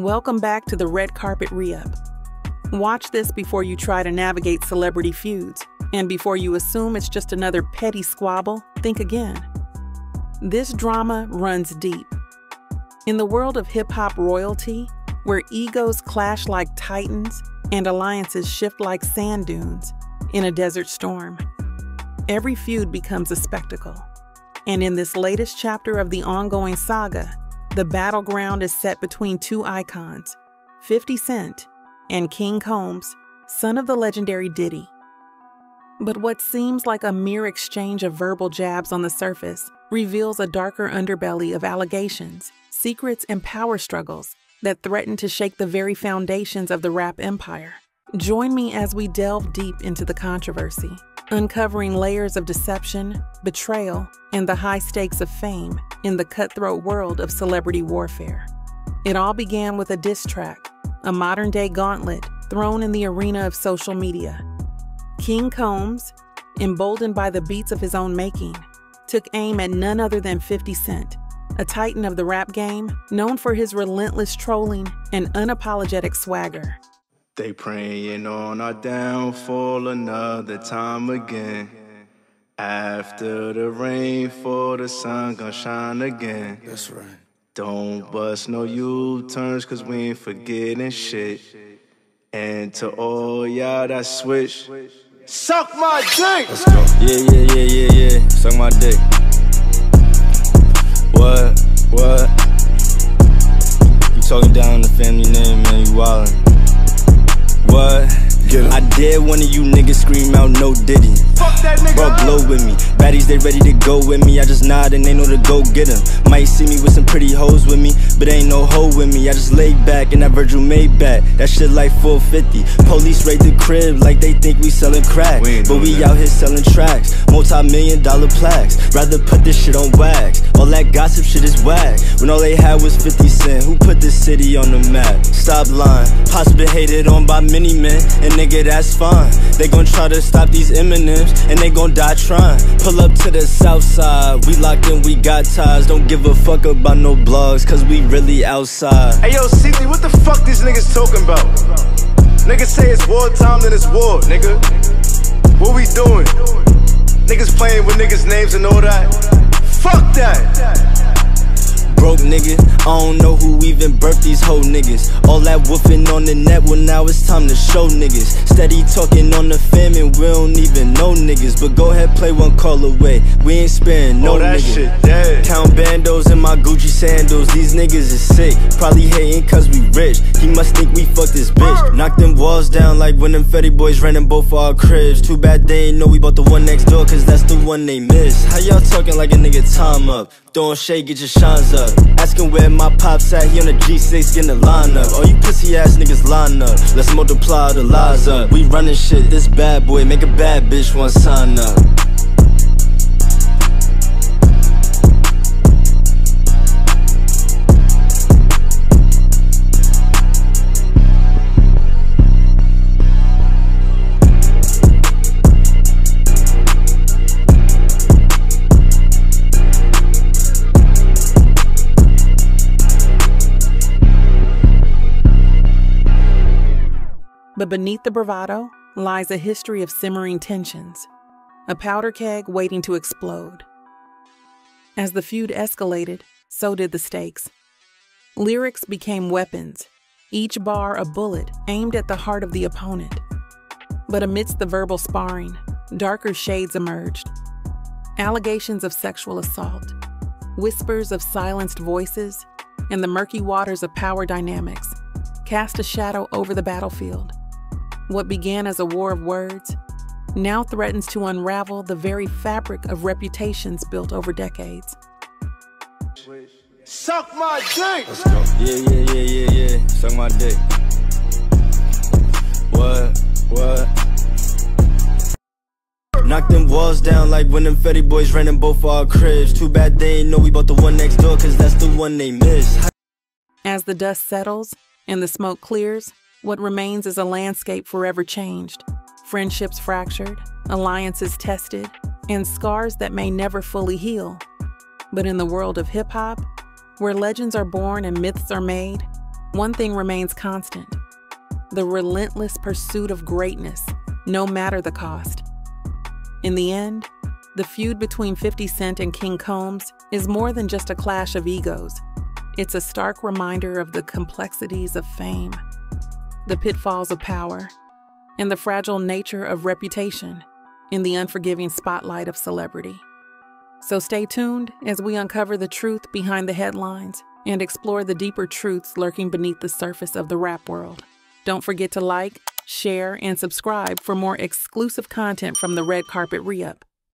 Welcome back to The Red Carpet Re-Up. Watch this before you try to navigate celebrity feuds, and before you assume it's just another petty squabble, think again. This drama runs deep. In the world of hip-hop royalty, where egos clash like titans and alliances shift like sand dunes in a desert storm, every feud becomes a spectacle. And in this latest chapter of the ongoing saga, the battleground is set between two icons, 50 Cent and King Combs, son of the legendary Diddy. But what seems like a mere exchange of verbal jabs on the surface reveals a darker underbelly of allegations, secrets, and power struggles that threaten to shake the very foundations of the rap empire. Join me as we delve deep into the controversy, uncovering layers of deception, betrayal, and the high stakes of fame in the cutthroat world of celebrity warfare. It all began with a diss track, a modern-day gauntlet thrown in the arena of social media. King Combs, emboldened by the beats of his own making, took aim at none other than 50 Cent, a titan of the rap game known for his relentless trolling and unapologetic swagger. They praying on our downfall another time again. After the rainfall, the sun gon' shine again. That's right. Don't bust no U-turns, cause we ain't forgetting shit. And to all y'all that switch, suck my dick! Let's go. Yeah, suck my dick. What? You talking down the family name, man, you wildin'. What? I dare one of you niggas scream out no Diddy. Fuck that nigga. Bro, glow with me. Baddies, they ready to go with me. I just nod and they know to go get him. Might see me with some pretty hoes with me, but ain't no hoe with me. I just lay back in that Virgil Maybach. That shit like 450. Police raid the crib like they think we selling crack. But we out here selling tracks. Multi-million-dollar plaques. Rather put this shit on wax. All that gossip shit is whack. When all they had was 50 Cent. Who put this city on the map? Stop lying. Pops been hated on by many men. And nigga, that's fine. They gon' try to stop these Eminems, and they gon' die trying. Pull up to the south side, we locked in, we got ties. Don't give a fuck about no blogs, cause we really outside. Hey yo, CT, what the fuck these niggas talking about? Niggas say it's war time, then it's war, nigga. What we doing? Niggas playing with niggas' names and all that. Fuck that! Broke nigga, I don't know who even birthed these hoe niggas. All that woofing on the net, well now it's time to show niggas. Steady talking on the fam and we don't even know niggas. But go ahead, play one call away, we ain't sparing no that nigga. Shit dead. Count bandos in my Gucci sandals, these niggas is sick. Probably hating cause we rich, he must think we fucked this bitch. Knock them walls down like when them Fetty boys ran in both our cribs. Too bad they ain't know we bought the one next door, cause that's the one they missed. How y'all talking like a nigga time up? Throwing shade, get your shines up. Asking where my pops at, he on the G6 getting the line up. Oh, you pussy ass niggas line up. Let's multiply the lies up. We running shit, this bad boy, make a bad bitch one sign up. But beneath the bravado lies a history of simmering tensions, a powder keg waiting to explode. As the feud escalated, so did the stakes. Lyrics became weapons, each bar a bullet aimed at the heart of the opponent. But amidst the verbal sparring, darker shades emerged. Allegations of sexual assault, whispers of silenced voices, and the murky waters of power dynamics cast a shadow over the battlefield. What began as a war of words now threatens to unravel the very fabric of reputations built over decades. Suck my dick! Let's go. Yeah, suck my dick. What? Knock them walls down like when them Fetty boys ran in both our cribs. Too bad they ain't know we bought the one next door, cause that's the one they missed. As the dust settles and the smoke clears, what remains is a landscape forever changed, friendships fractured, alliances tested, and scars that may never fully heal. But in the world of hip-hop, where legends are born and myths are made, One thing remains constant: the relentless pursuit of greatness, no matter the cost. In the end, the feud between 50 Cent and King Combs is more than just a clash of egos. It's a stark reminder of the complexities of fame, the pitfalls of power, and the fragile nature of reputation in the unforgiving spotlight of celebrity. So stay tuned as we uncover the truth behind the headlines and explore the deeper truths lurking beneath the surface of the rap world. Don't forget to like, share, and subscribe for more exclusive content from the Red Carpet Re-Up.